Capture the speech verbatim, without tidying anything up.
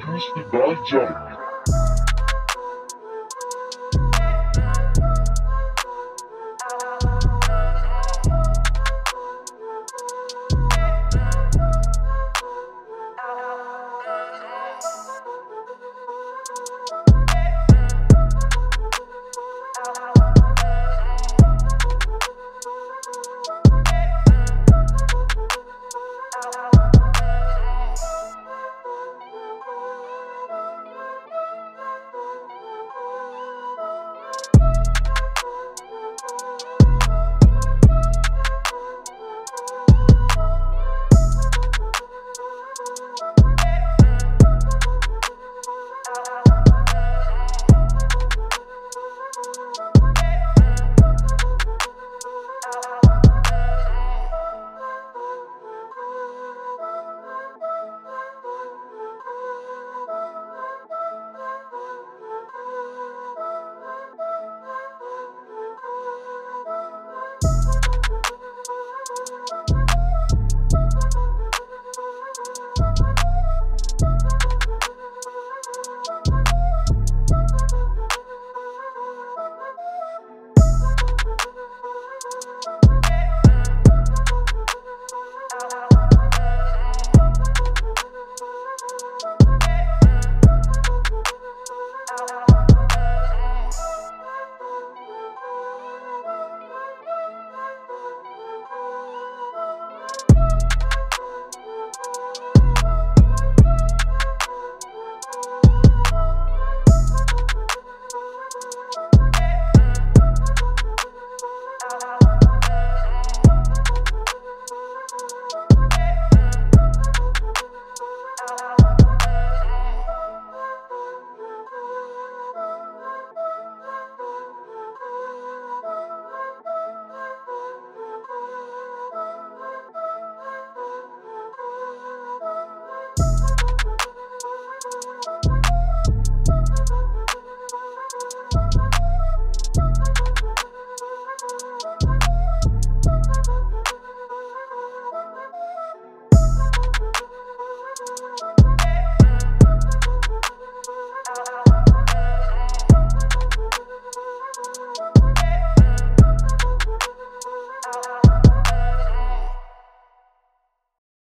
produced by Gianni.